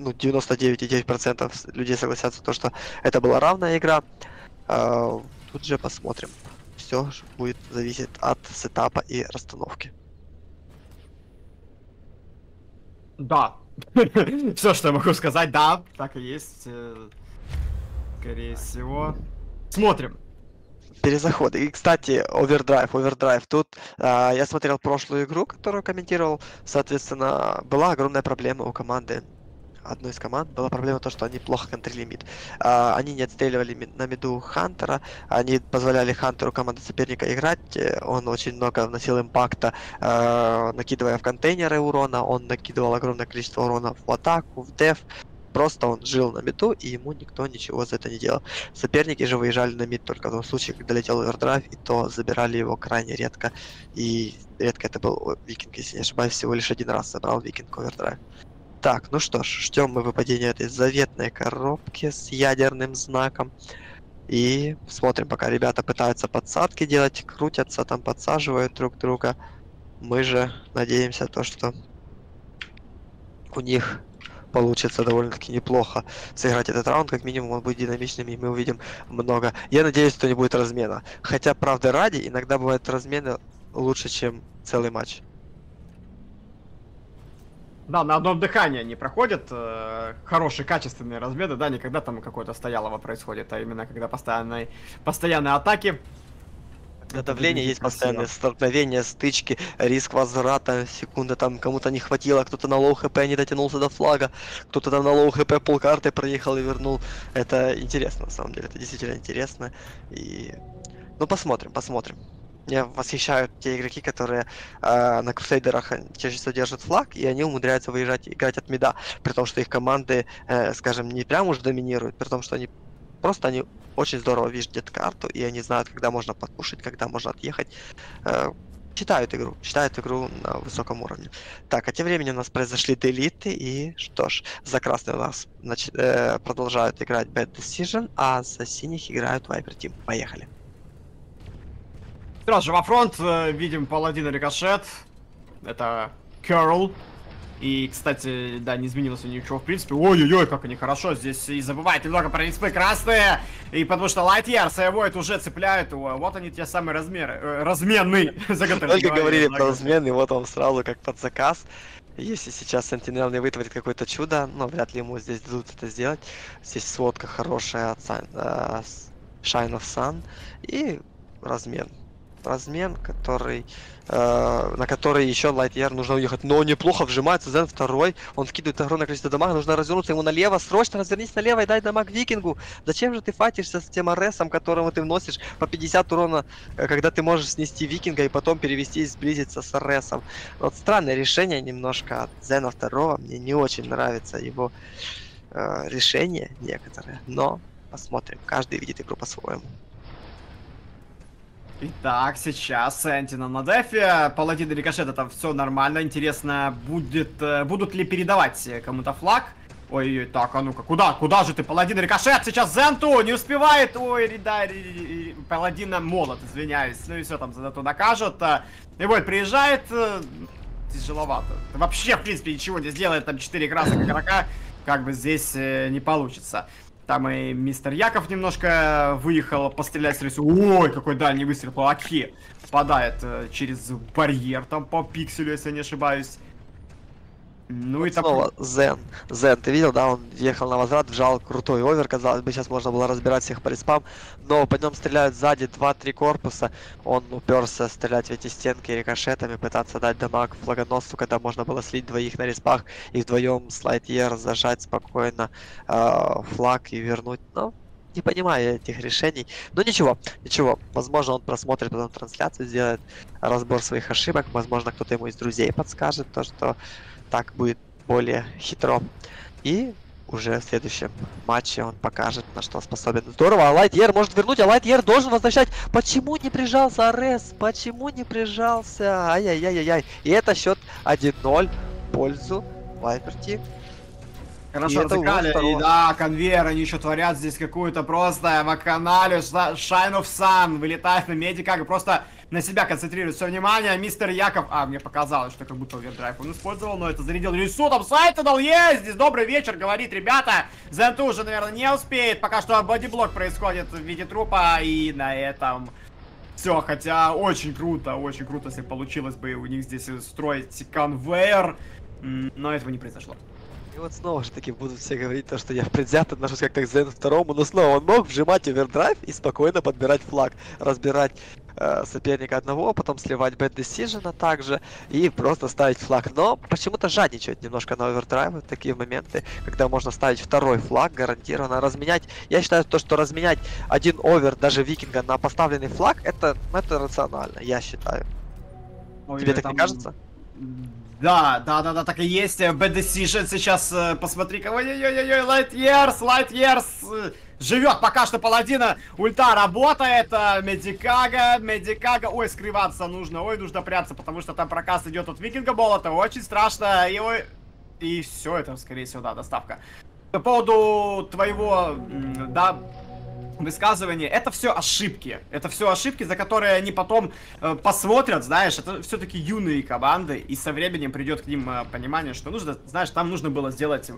Ну, девяносто девять и девять десятых процента людей согласятся, то, что это была равная игра. А, тут же посмотрим. Все будет зависеть от сетапа и расстановки. Да. Все, что я могу сказать, да, так и есть. Скорее всего. Смотрим. Перезаходы. И, кстати, овердрайв, овердрайв. Тут э, я смотрел прошлую игру, которую комментировал. Соответственно, была огромная проблема у команды. Одной из команд была проблема то, что они плохо контролили мид. Э, они не отстреливали мид, на миду Хантера. Они позволяли Хантеру команды соперника играть. Он очень много вносил импакта, э, накидывая в контейнеры урона. Он накидывал огромное количество урона в атаку, в деф. Просто он жил на миду, и ему никто ничего за это не делал. Соперники же выезжали на мид только в том случае, когда летел овердрайв, и то забирали его крайне редко. И редко это был Викинг, если не ошибаюсь, всего лишь один раз забрал Викинг овердрайв. Так, ну что ж, ждем мы выпадения этой заветной коробки с ядерным знаком. И смотрим, пока ребята пытаются подсадки делать, крутятся, там подсаживают друг друга. Мы же надеемся то, что у них... получится довольно-таки неплохо сыграть этот раунд, как минимум он будет динамичным, и мы увидим много. Я надеюсь, что не будет размена. Хотя, правда, ради, иногда бывают размены лучше, чем целый матч. Да, на одном дыхании они проходят, э, хорошие, качественные размены, да, не когда там какое-то стоялово происходит, а именно когда постоянные, постоянные атаки. На давление есть постоянные столкновения, стычки, риск возврата, секунда там кому-то не хватило, кто-то на лоу хп не дотянулся до флага, кто-то там на лоу хп полкарты проехал и вернул. Это интересно, на самом деле, это действительно интересно. И... ну посмотрим, посмотрим. Меня восхищают те игроки, которые э, на крусейдерах чаще всего держат флаг, и они умудряются выезжать, играть от мида, при том, что их команды, э, скажем, не прям уж доминируют, при том, что они... просто они очень здорово видят карту, и они знают, когда можно подпушить, когда можно отъехать. Э, читают игру, читают игру на высоком уровне. Так, а тем временем у нас произошли делиты, и что ж, за красный у нас значит, э, продолжают играть BADECISION, а за синих играют Viper Team. Поехали. Сразу же во фронт э, видим паладина Рикошет, это Curl. И, кстати, да, не изменилось ничего в принципе. Ой-ой-ой, как они хорошо здесь. И забывают немного про респы красные. И потому что Light Years и Avoid уже цепляют. Вот они те самые размеры. Э, разменные. Только говорили про размены, вот он сразу как под заказ. Если сейчас Sentinel не вытворит какое-то чудо, но вряд ли ему здесь дадут это сделать. Здесь сводка хорошая от Shine of Sun. И размен. Размен, который, э, на который еще Light Year нужно уехать. Но неплохо вжимается Зен два. Он скидывает огромное количество дамага. Нужно развернуться ему налево. Срочно развернись налево и дай дамаг Викингу. Зачем же ты фатишься с тем аресом, которому ты вносишь по пятьдесят урона, когда ты можешь снести Викинга и потом перевести и сблизиться с аресом? Вот странное решение немножко от Зена два. Мне не очень нравится его э, решение некоторые. Но посмотрим. Каждый видит игру по-своему. Итак, сейчас Sentinel на дефе, паладин и Рикошет, это все нормально, интересно, будет, будут ли передавать кому-то флаг? Ой-ой-ой, так, а ну-ка, куда, куда же ты, паладин и Рикошет, сейчас Zen два не успевает, ой, да, паладина молот, извиняюсь, ну и все, там Zen два накажут, и вот приезжает, тяжеловато, вообще, в принципе, ничего не сделает, там четыре красных игрока, как бы здесь не получится. Там и мистер Яков немножко выехал пострелять с рису. Ой, какой дальний выстрел по Акхи. Попадает э, через барьер там по пикселю, если я не ошибаюсь. Ну вот и снова там... Зен. Зен, ты видел, да? Он ехал на возврат, вжал крутой овер. Казалось бы, сейчас можно было разбирать всех по респам. Но по нем стреляют сзади два-три корпуса. Он уперся стрелять в эти стенки рикошетами, пытаться дать дамаг флагоносцу, когда можно было слить двоих на респах и вдвоем с Light Year зажать спокойно э, флаг и вернуть. Но не понимаю этих решений. Но ничего, ничего. Возможно, он просмотрит потом трансляцию, сделает разбор своих ошибок. Возможно, кто-то ему из друзей подскажет то, что... так будет более хитро. И уже в следующем матче он покажет, на что способен. Здорово, а Light Year может вернуть, а Light Year должен возвращать. Почему не прижался Арес? Почему не прижался? Ай-яй-яй-яй-яй. И это счет один ноль в пользу Viper Team. Хорошо, отыграли. И да, конвейер, они еще творят здесь какую-то просто вакханалию. Shine of Sun вылетает на Medicago, просто на себя концентрирует все внимание. Мистер Яков, а, мне показалось, что как будто овердрайв он использовал, но это зарядил рису, там Sentinel есть, здесь добрый вечер, говорит, ребята, Zen два уже, наверное, не успеет, пока что бодиблок происходит в виде трупа, и на этом... все, хотя очень круто, очень круто, если получилось бы у них здесь строить конвейер, но этого не произошло. И вот снова же таки будут все говорить то, что я предвзято отношусь как-то к Зен два, но снова он мог вжимать овердрайв и спокойно подбирать флаг, разбирать э, соперника одного, потом сливать бэд десижн также и просто ставить флаг. Но почему-то жадничает немножко на овердрайвы, такие моменты, когда можно ставить второй флаг гарантированно, разменять. Я считаю то, что разменять один овер даже викинга на поставленный флаг, это, это рационально, я считаю. Ой, тебе так там... не кажется? Да, да, да, да, так и есть. бэд десижн сейчас, посмотри, кого. Ой-ой-ой, Light Years, Light Years живет пока что паладина. Ульта работает. Medicago, Medicago. Ой, скрываться нужно. Ой, нужно прятаться, потому что там прокаст идет от викинга болота. Очень страшно. И, ой... и все это, скорее всего, да, доставка. По поводу твоего, да, высказывания, это все ошибки. Это все ошибки, за которые они потом э, посмотрят, знаешь, это все-таки юные команды, и со временем придет к ним э, понимание, что нужно, знаешь, там нужно было сделать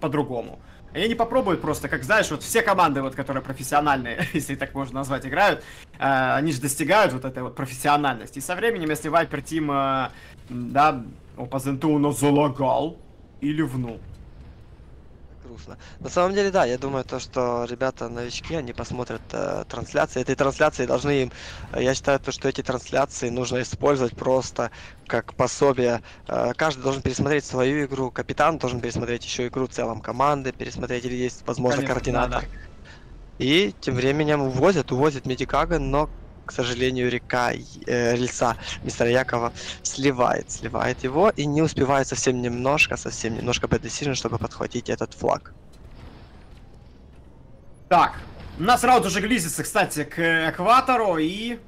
по-другому. Они не попробуют просто, как, знаешь, вот все команды, вот, которые профессиональные, если так можно назвать, играют, э, они же достигают вот этой вот профессиональности. И со временем, если Viper Team, э, да, по Zen два, но залагал и ливнул. На самом деле, да, я думаю, то, что ребята новички, они посмотрят э, трансляции. Эти трансляции должны им... Я считаю, то, что эти трансляции нужно использовать просто как пособие. Э, каждый должен пересмотреть свою игру. Капитан должен пересмотреть еще игру в целом команды, пересмотреть, или есть, возможно, координатор. Да, да. И тем временем увозят, увозят Medicago, но, к сожалению, река, э, рельса мистера Якова сливает, сливает его и не успевает совсем немножко, совсем немножко бэд десижн, чтобы подхватить этот флаг. Так, у нас раунд уже глизится, кстати, к экватору, и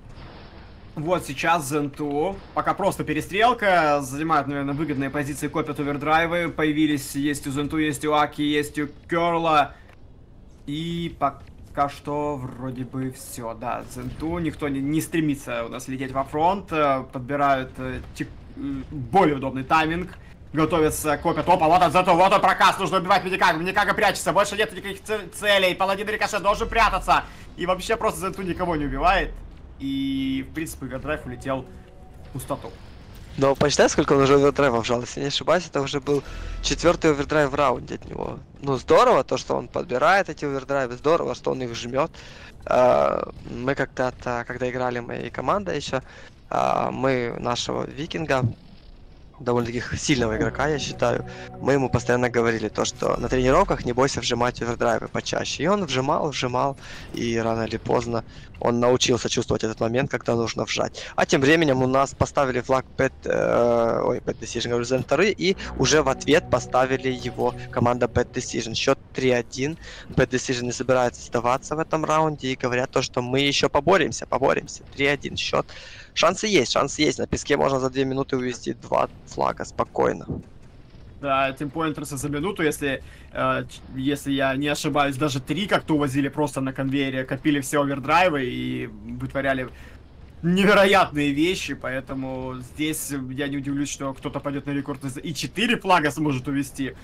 вот сейчас Zen два, пока просто перестрелка, занимают, наверное, выгодные позиции, копят овердрайвы, появились, есть у Zen два, есть у Akhi, есть у Curl, и пока... Пока что вроде бы все, да, Zen два, никто не, не стремится у нас лететь во фронт, подбирают тип, более удобный тайминг, готовятся, копят, опа, вот он, зато, вот он прокаст, нужно убивать Medicago, Medicago прячется, больше нет никаких целей, паладин Рикошет должен прятаться, и вообще просто Zen два никого не убивает, и, в принципе, овердрайв улетел в пустоту. Но посчитай, сколько он уже овердрайвов жал, если не ошибаюсь, это уже был четвертый овердрайв в раунде от него. Ну, здорово то, что он подбирает эти овердрайвы, здорово, что он их жмет. Мы когда-то, когда играли моей командой еще, мы нашего викинга, довольно-таки сильного игрока, я считаю, мы ему постоянно говорили то, что на тренировках не бойся вжимать овердрайвы почаще. И он вжимал, вжимал, и рано или поздно он научился чувствовать этот момент, когда нужно вжать. А тем временем у нас поставили флаг бэд десижн, и уже в ответ поставили его команда бэд десижн. Счет три один, бэд десижн не собирается сдаваться в этом раунде, и говорят то, что мы еще поборемся, поборемся. три один счет. Шансы есть, шансы есть. На песке можно за две минуты увести два флага спокойно. Да, Team Pointers за минуту, если, э, если я не ошибаюсь, даже три как-то увозили просто на конвейере, копили все овердрайвы и вытворяли невероятные вещи, поэтому здесь я не удивлюсь, что кто-то пойдет на рекорд и четыре флага сможет увести,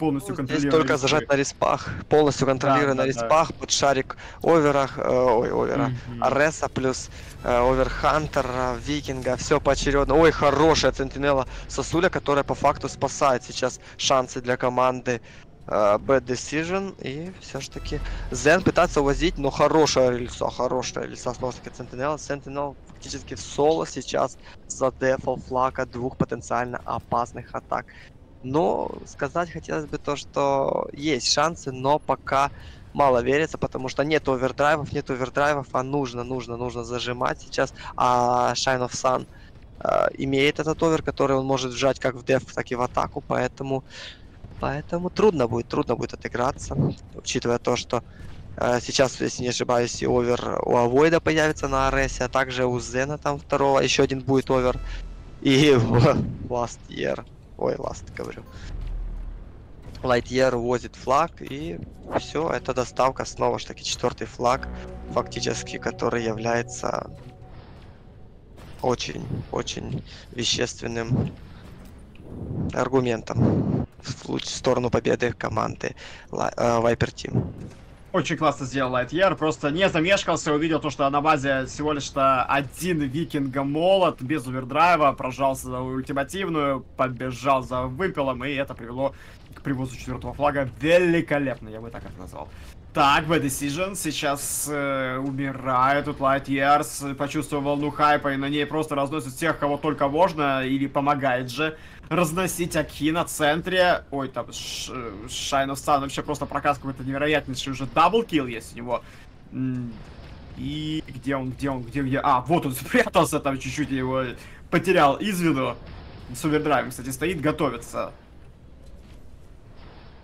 полностью контролируя. Здесь только респы. Зажать на респах, полностью контролируя, да, на да, респах, да. Под шарик оверах, э, ой, овера, mm-hmm. Ареса плюс э, оверхантера, викинга, все поочередно. Ой, хорошая сентинела сосуля, которая по факту спасает сейчас шансы для команды бэд десижн, и все ж таки Zen пытается увозить, но хорошее рельсо, хорошее рельсо, снова-таки Sentinel. Sentinel фактически в соло сейчас задефал флаг от двух потенциально опасных атак. Но сказать хотелось бы то, что есть шансы, но пока мало верится, потому что нет овердрайвов, нет овердрайвов, а нужно, нужно, нужно зажимать сейчас. А Shine of Sun а, имеет этот овер, который он может вжать как в деф, так и в атаку, поэтому... Поэтому трудно будет, трудно будет отыграться, учитывая то, что э, сейчас, если не ошибаюсь, и овер у Авойда появится на Аресе, а также у Зена там второго, еще один будет овер, и Last Year, ой, Last говорю, Light Year увозит флаг, и все, это доставка, снова же таки четвертый флаг, фактически, который является очень-очень вещественным аргументом в сторону победы команды Viper Team. Очень классно сделал Light Year, просто не замешкался, увидел то, что на базе всего лишь-то один викинга молот, без овердрайва, прожался за ультимативную, побежал за выпилом, и это привело к привозу четвертого флага великолепно, я бы так это назвал. Так, BADECISION сейчас э, умирает, тут Light Years почувствовал волну хайпа и на ней просто разносит всех, кого только можно, или помогает же разносить. Акхи на центре, ой, там Shine of Sun вообще просто проказывает невероятнейший, уже даблкил есть у него. И где он, где он, где он, а, вот он спрятался, там чуть-чуть его потерял из виду. С овердрайвом, кстати, стоит, готовится.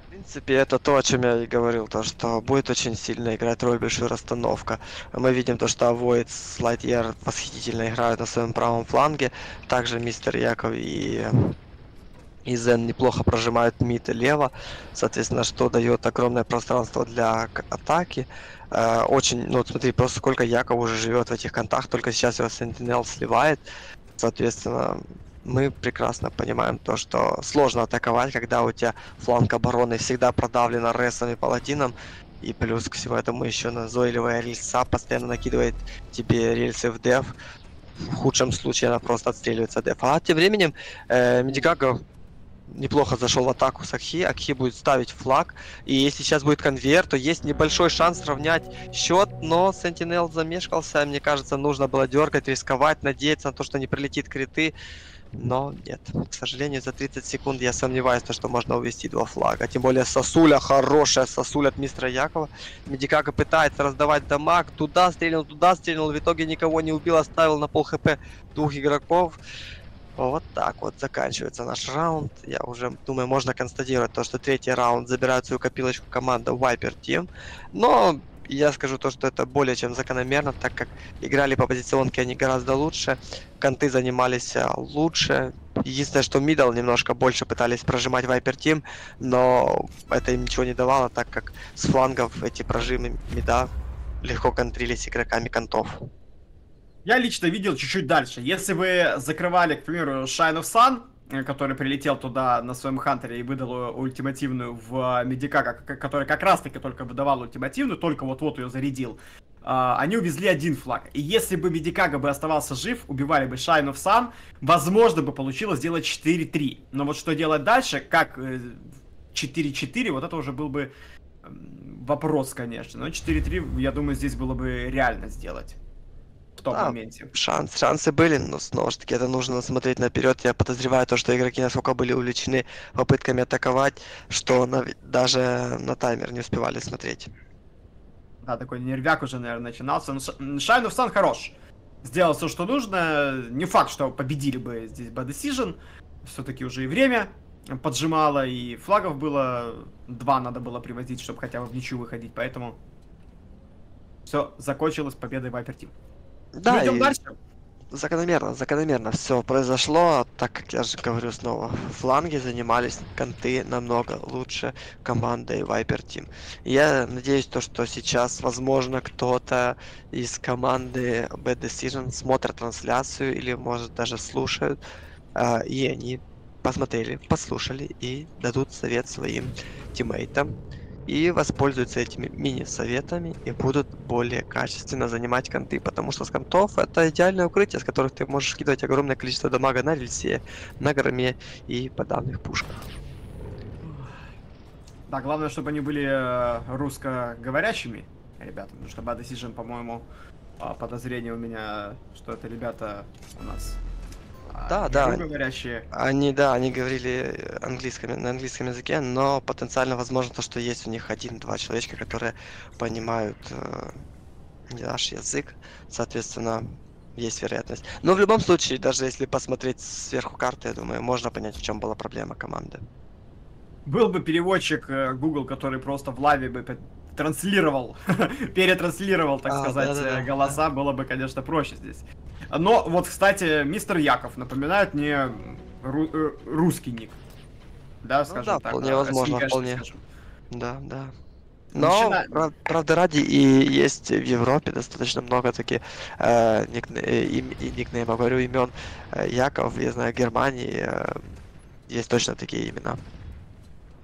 В принципе, это то, о чем я и говорил, то что будет очень сильно играть роль большую расстановка. Мы видим то, что Avoid с Light Year восхитительно играют на своем правом фланге. Также мистер Яков и... и Zen неплохо прожимают мид и лево, соответственно, что дает огромное пространство для атаки. Э, очень, ну вот смотри, просто сколько Яков уже живет в этих контах, только сейчас его Sentinel сливает, соответственно... Мы прекрасно понимаем то, что сложно атаковать, когда у тебя фланг обороны всегда продавлена ресом и паладином. И плюс к всему этому еще назойливая рельса постоянно накидывает тебе рельсы в деф. В худшем случае она просто отстреливается от дефа. А тем временем э, Medicago неплохо зашел в атаку с Акхи. Акхи будет ставить флаг. И если сейчас будет конвейер, то есть небольшой шанс равнять счет. Но Sentinel замешкался. Мне кажется, нужно было дергать, рисковать, надеяться на то, что не прилетит криты. Но нет, к сожалению, за тридцать секунд я сомневаюсь, что можно увести два флага. Тем более сосуля, хорошая сосуля от мистера Якова. Medicago пытается раздавать дамаг. Туда стрельнул, туда стрельнул. В итоге никого не убил, оставил на пол хп двух игроков. Вот так вот заканчивается наш раунд. Я уже думаю, можно констатировать то, что третий раунд забирает свою копилочку команда Viper Team. Но... я скажу то, что это более чем закономерно, так как играли по позиционке они гораздо лучше, конты занимались лучше. Единственное, что мидл немножко больше пытались прожимать Viper Team, но это им ничего не давало, так как с флангов эти прожимы мида легко контрились игроками контов. Я лично видел чуть-чуть дальше. Если вы закрывали, к примеру, Shine of Sun, который прилетел туда на своем хантере и выдал ультимативную в Medicago, который как раз-таки только выдавал ультимативную, только вот-вот ее зарядил. Они увезли один флаг. И если бы Medicago бы оставался жив, убивали бы Shine of Sun, возможно бы получилось сделать четыре-три. Но вот что делать дальше, как четыре-четыре, вот это уже был бы вопрос, конечно. Но четыре-три, я думаю, здесь было бы реально сделать. В том да, моменте. Шанс, шансы были, но снова же таки это нужно смотреть наперед. Я подозреваю то, что игроки насколько были увлечены попытками атаковать, что на, даже на таймер не успевали смотреть. Да, такой нервяк уже, наверное, начинался. Но Shine of Sun хорош. Сделал все, что нужно. Не факт, что победили бы здесь BADECISION. Все-таки уже и время поджимало, и флагов было. Два надо было привозить, чтобы хотя бы в ничью выходить. Поэтому все закончилось победой Viper Team. Да, и закономерно, закономерно все произошло, так как я же говорю снова, фланги занимались конты намного лучше командой Viper Team. И я надеюсь, то, что сейчас, возможно, кто-то из команды BADECISION смотрит трансляцию или, может, даже слушают, и они посмотрели, послушали и дадут совет своим тиммейтам. И воспользуются этими мини-советами и будут более качественно занимать конты, потому что с контов это идеальное укрытие, с которых ты можешь кидать огромное количество дамага на рельсе, на громе и по данных пушках. Да, главное, чтобы они были русскоговорящими, ребята, потому что BADECISION, по-моему, подозрение у меня, что это ребята у нас... Да, да, говорящие. Они, да, они говорили английском, на английском языке, но потенциально возможно то, что есть у них один-два человечка, которые понимают э, наш язык, соответственно, есть вероятность. Но в любом случае, даже если посмотреть сверху карты, я думаю, можно понять, в чем была проблема команды. Был бы переводчик Google, который просто в лаве бы транслировал, перетранслировал, так а, сказать, да, да, да, голоса, да. Было бы, конечно, проще здесь. Но вот, кстати, мистер Яков напоминает мне ру русский ник. Да, скажем ну, да, так. Вполне да, возможно, вполне. Скажем. Да, да. Но, Начинаем. Правда ради, и есть в Европе достаточно много таких э, никне им и никнеймов, говорю, имен э, Яков, я знаю, в Германии э, есть точно такие имена.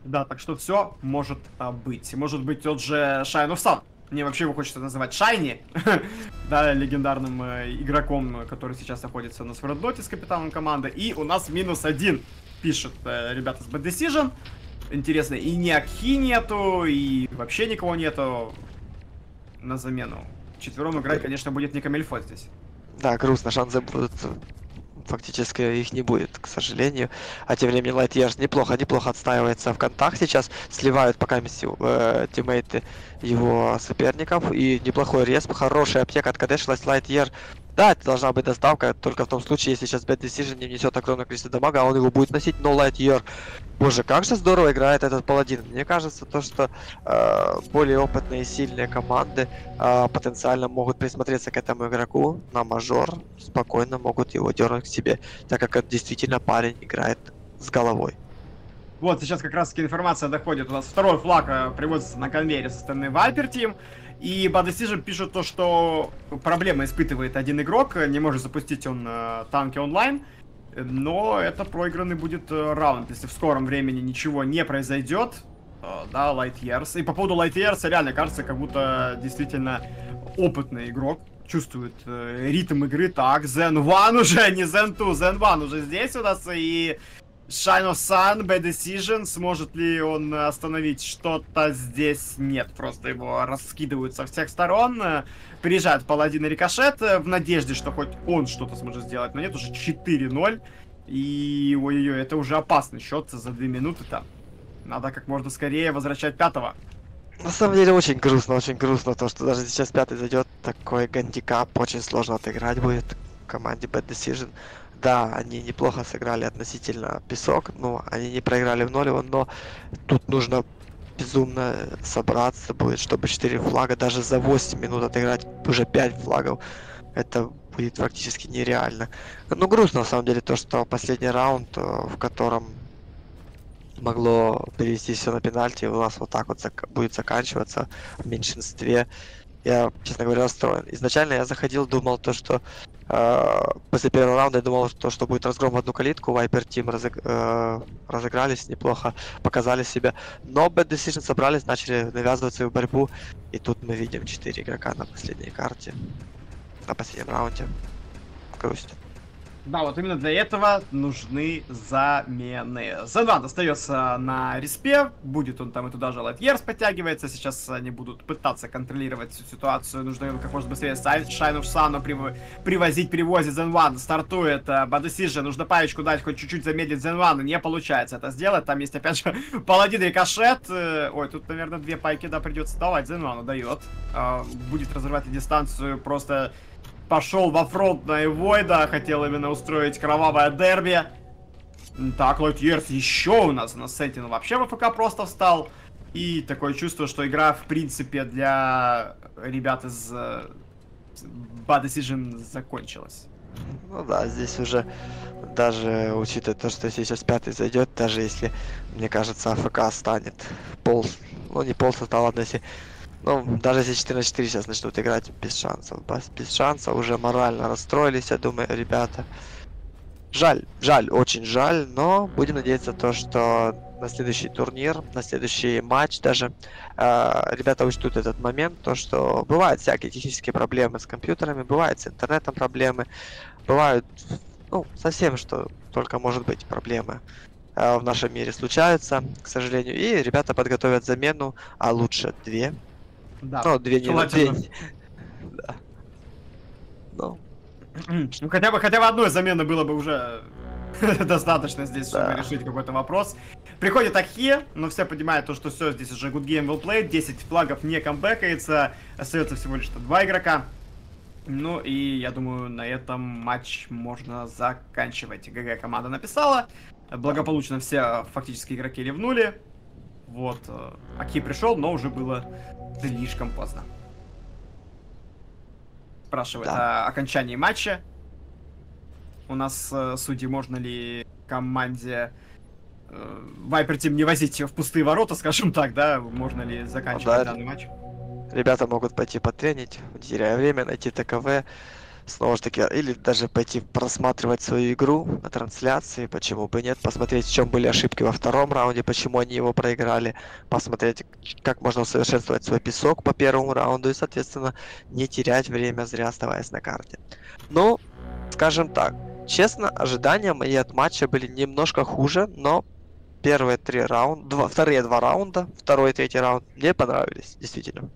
Да, так что все может а, быть. Может быть, тот же Shine of Sun. Мне вообще его хочется называть Шайни, да, легендарным э, игроком, который сейчас находится у нас в Red Notice с капитаном команды. И у нас минус один, пишет э, ребята с BADECISION. интересно, и ни Акхи нету, и вообще никого нету на замену. Четвером играть, конечно, будет не камильфо здесь. Да, грустно, шансы будут... Фактически их не будет, к сожалению. А тем временем Light Years неплохо, неплохо отстаивается в контакт. Сейчас сливают пока э, тиммейты его соперников. И неплохой респ, хорошая аптека от КД шлась Light Years. Да, это должна быть доставка, только в том случае, если сейчас BADECISION не внесет огромное количество дамага, а он его будет носить, но Light Years... Боже, как же здорово играет этот паладин. Мне кажется, то, что э, более опытные и сильные команды э, потенциально могут присмотреться к этому игроку на мажор, спокойно могут его дернуть к себе, так как это действительно парень играет с головой. Вот, сейчас как раз-таки информация доходит. У нас второй флаг приводится на конвейере со стороны Viper Team. И BADECISION пишет то, что проблемы испытывает один игрок, не может запустить он э, танки онлайн, но это проигранный будет э, раунд, если в скором времени ничего не произойдет, э, да, Light Years. И по поводу Light Years реально кажется, как будто действительно опытный игрок, чувствует э, ритм игры, так, Zen один уже, не Zen два, Zen один уже здесь у нас, и... Shine of Sun, BADECISION, сможет ли он остановить что-то здесь? Нет, просто его раскидывают со всех сторон. Приезжает паладин и Рикошет в надежде, что хоть он что-то сможет сделать, но нет, уже четыре ноль. И ой-ой-ой, это уже опасный счет за две минуты-то. Надо как можно скорее возвращать пятого. На самом деле очень грустно, очень грустно то, что даже сейчас пятый зайдет, такой гандикап, очень сложно отыграть будет команде BADECISION. Да, они неплохо сыграли относительно песок, но они не проиграли в ноль, но тут нужно безумно собраться будет, чтобы четыре флага, даже за восемь минут отыграть уже пять флагов, это будет практически нереально. Ну, грустно на самом деле то, что последний раунд, в котором могло перевести все на пенальти, у нас вот так вот зак будет заканчиваться в меньшинстве. Я, честно говоря, расстроен. Изначально я заходил, думал то, что э, после первого раунда я думал, то, что будет разгром в одну калитку. Viper Team разыг, э, разыгрались неплохо, показали себя. Но BADECISION собрались, начали навязывать свою борьбу. И тут мы видим четыре игрока на последней карте, на последнем раунде. Грусть. Да, вот именно для этого нужны замены. Zen два остается на респе, будет он там и туда же Light Years подтягивается. Сейчас они будут пытаться контролировать всю ситуацию. Нужно его как можно быстрее Shine of Sun прив... привозить, привозит Zen два. Стартует BADECISION, нужно паечку дать, хоть чуть-чуть замедлить Zen два. Не получается это сделать, там есть опять же паладин и Рикошет. Ой, тут, наверное, две пайки, да, придется давать. Zen два дает. Будет разрывать дистанцию, просто... Пошел во фронт на Эвойда, хотел именно устроить кровавое дерби. Так, Light Years еще у нас на Sentinel вообще в АФК просто встал. И такое чувство, что игра, в принципе, для ребят из BADECISION закончилась. Ну да, здесь уже, даже учитывая то, что сейчас пятый зайдет, даже если, мне кажется, АФК станет пол... Ну, не пол состава, ладно, если... Ну, даже если четыре на четыре сейчас начнут играть, без шансов. Без шанса, уже морально расстроились, я думаю, ребята. Жаль, жаль, очень жаль, но будем надеяться то, что на следующий турнир, на следующий матч даже э, ребята учтут этот момент, то, что бывают всякие технические проблемы с компьютерами, бывают с интернетом проблемы, бывают, ну, совсем, что только может быть проблемы. Э, в нашем мире случаются, к сожалению, и ребята подготовят замену, а лучше две. Да. Ну, две недели. Да. Ну. Ну, хотя бы, хотя бы одной замены было бы уже достаточно здесь, да, чтобы решить какой-то вопрос. Приходит Акхи, но все понимают то, что все, здесь уже good game will play, десять флагов не камбэкается, остается всего лишь два игрока. Ну и я думаю, на этом матч можно заканчивать. ГГ команда написала, благополучно все фактически игроки ливнули. Вот, Акхи пришел, но уже было слишком поздно. Спрашивает да. о окончании матча. У нас, судьи, можно ли команде э, Viper Team не возить в пустые ворота, скажем так, да? Можно ли заканчивать ну, да. данный матч? Ребята могут пойти потренить, теряя время, найти ТКВ, снова же таки, или даже пойти просматривать свою игру на трансляции, почему бы нет, посмотреть, в чем были ошибки во втором раунде, почему они его проиграли, посмотреть, как можно усовершенствовать свой песок по первому раунду и, соответственно, не терять время, зря оставаясь на карте. Ну, скажем так, честно, ожидания мои от матча были немножко хуже, но первые три раунда, два, вторые два раунда, второй и третий раунд мне понравились, действительно.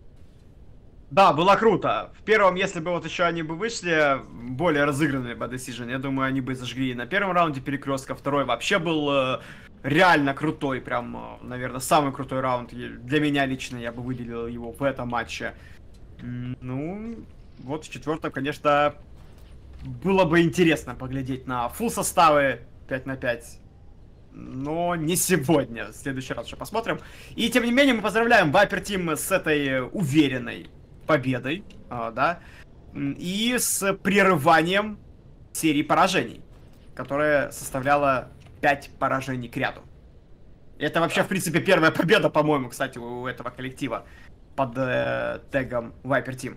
Да, было круто. В первом, если бы вот еще они бы вышли, более разыгранные BADECISION, я думаю, они бы зажгли на первом раунде перекрестка, второй вообще был э, реально крутой, прям, наверное, самый крутой раунд для меня лично, я бы выделил его в этом матче. Ну, вот в четвертом, конечно, было бы интересно поглядеть на фулл составы пять на пять. Но не сегодня, в следующий раз еще посмотрим. И тем не менее мы поздравляем Viper Team с этой уверенной победой, да, и с прерыванием серии поражений, которая составляла пять поражений к ряду. Это вообще, в принципе, первая победа, по-моему, кстати, у этого коллектива под э, тегом Viper Team.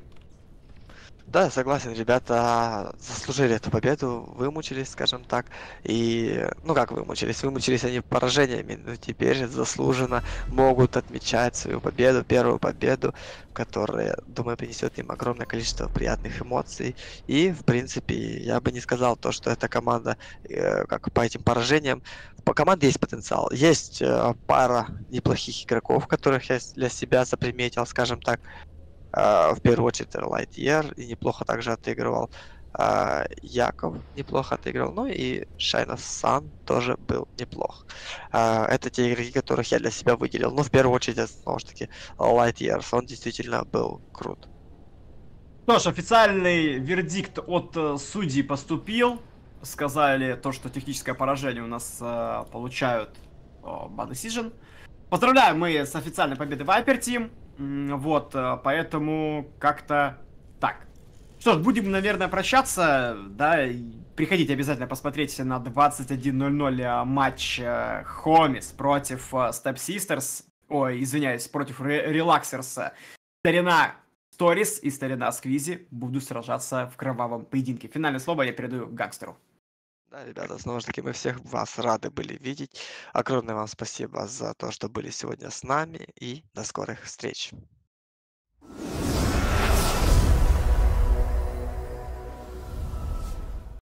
Да, согласен, ребята заслужили эту победу, вымучились, скажем так, и, ну как вымучились, вымучились они поражениями, но теперь заслуженно могут отмечать свою победу, первую победу, которая, думаю, принесет им огромное количество приятных эмоций, и, в принципе, я бы не сказал то, что эта команда, э, как по этим поражениям, по команде есть потенциал, есть э, пара неплохих игроков, которых я для себя заприметил, скажем так. Uh, в первую очередь Light Years, и неплохо также отыгрывал uh, Яков, неплохо отыгрывал, ну и Shine of Sun тоже был неплох. Uh, это те игроки, которых я для себя выделил, но в первую очередь это, ну, таки Light Years, он действительно был крут. Ну что ж, официальный вердикт от uh, судей поступил, сказали то, что техническое поражение у нас uh, получают uh, BADECISION. Поздравляем мы с официальной победой Viper Team. Вот, поэтому как-то так. Что ж, будем, наверное, прощаться, да, приходите обязательно посмотреть на двадцать один ноль ноль матч Хомис против Step Sisters, ой, извиняюсь, против Релаксерса. Старина Сторис и Старина Сквизи будут сражаться в кровавом поединке. Финальное слово я передаю Гангстеру. Да, ребята, снова же таки, мы всех вас рады были видеть. Огромное вам спасибо за то, что были сегодня с нами, и до скорых встреч.